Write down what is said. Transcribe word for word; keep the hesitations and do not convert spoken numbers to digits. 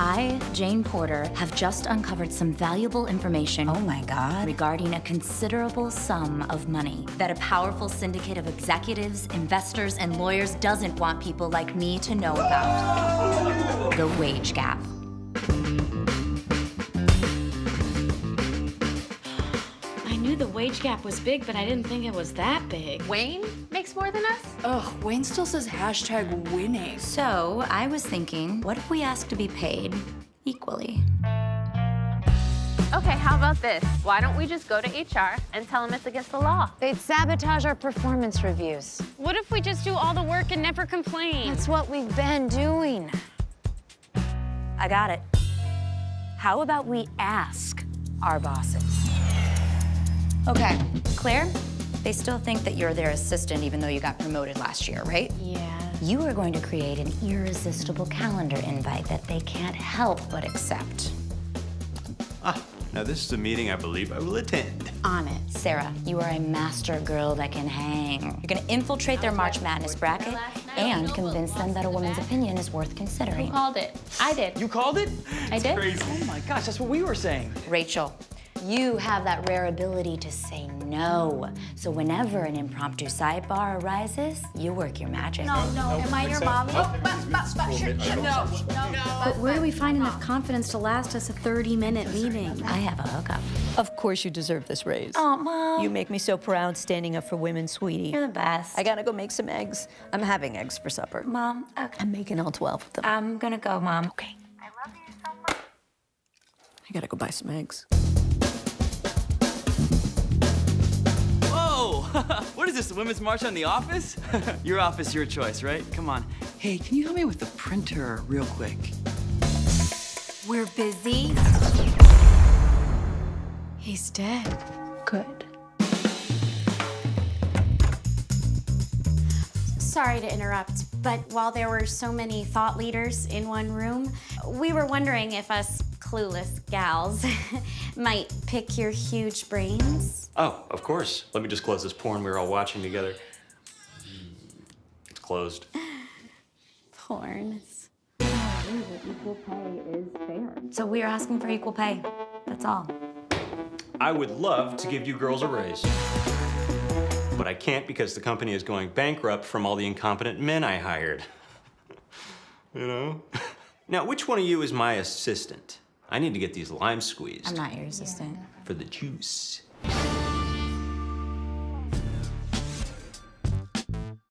I, Jane Porter, have just uncovered some valuable information. Oh my God. Regarding a considerable sum of money that a powerful syndicate of executives, investors, and lawyers doesn't want people like me to know about. The wage gap. I knew the wage gap was big, but I didn't think it was that big. Wayne makes more than us? Ugh, Wayne still says hashtag winning. So I was thinking, what if we ask to be paid equally? Okay, how about this? Why don't we just go to H R and tell them it's against the law? They'd sabotage our performance reviews. What if we just do all the work and never complain? That's what we've been doing. I got it. How about we ask our bosses? Okay, Claire, they still think that you're their assistant even though you got promoted last year, right? Yeah. You are going to create an irresistible calendar invite that they can't help but accept. Ah, now this is a meeting I believe I will attend. On it. Sarah, you are a master girl that can hang. You're gonna infiltrate their March Madness bracket and convince them that a woman's opinion is worth considering. Who called it? I did. You called it? I did. That's crazy. Oh my gosh, that's what we were saying. Rachel. You have that rare ability to say no. So whenever an impromptu sidebar arises, you work your magic. No, no, am I your mommy? No, no, no. But where do we find enough confidence to last us a thirty minute meeting? I have a hookup. Of course you deserve this raise. Oh, Mom. You make me so proud standing up for women, sweetie. You're the best. I gotta go make some eggs. I'm having eggs for supper. Mom, okay. I'm making all twelve of them. I'm gonna go, Mom. Okay. I love you so much. I gotta go buy some eggs. What is this, the Women's March on the Office? Your office, your choice, right? Come on. Hey, can you help me with the printer real quick? We're busy. He's dead. Good. Sorry to interrupt, but while there were so many thought leaders in one room, we were wondering if us clueless gals might pick your huge brains. Oh, of course. Let me just close this porn we were all watching together. It's closed. Porns. Equal pay is fair. So we are asking for equal pay. That's all. I would love to give you girls a raise. But I can't because the company is going bankrupt from all the incompetent men I hired. You know? Now, which one of you is my assistant? I need to get these limes squeezed. I'm not your assistant. For the juice.